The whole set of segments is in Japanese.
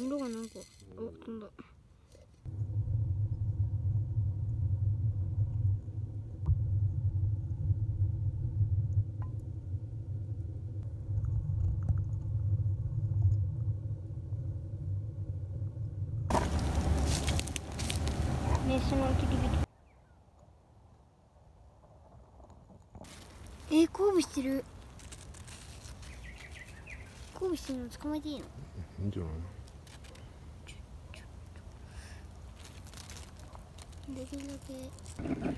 물어가 나온 거. 뜬다.交尾してる。交尾してるの捕まえていいの？いいんじゃな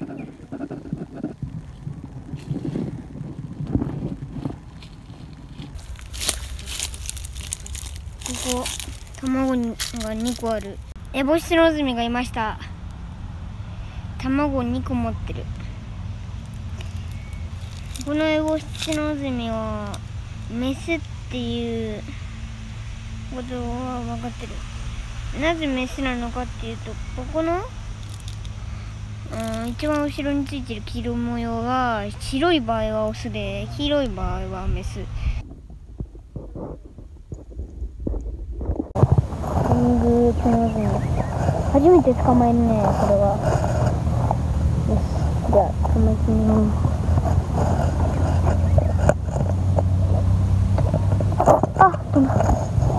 いの？できるだけ。ここ卵が2個ある。エボシロズミがいました。卵2個持ってる。このエボシノズミはメスっていうことは分かってる。なぜメスなのかっていうと、ここの、一番後ろについてる黄色い模様が白い場合はオスで、黄色い場合はメス。初めて捕まえるね、これは。よし、じゃあ捕まえてみよう。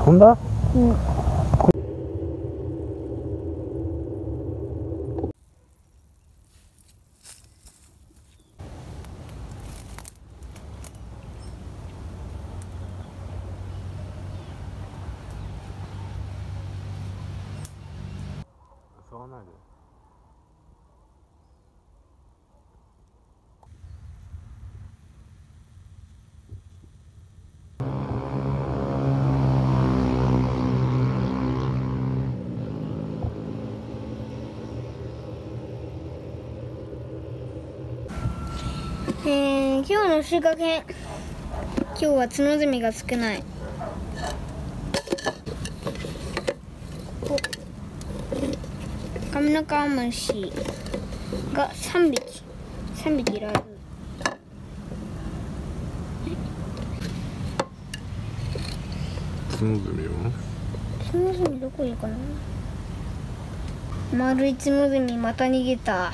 飛んだ？うん。触らないで。今日の収穫編。今日はツノズミが少ない。カミナカアムシが3匹いられる。ツノズミは？ツノズミどこいるかな？丸いツノズミまた逃げた。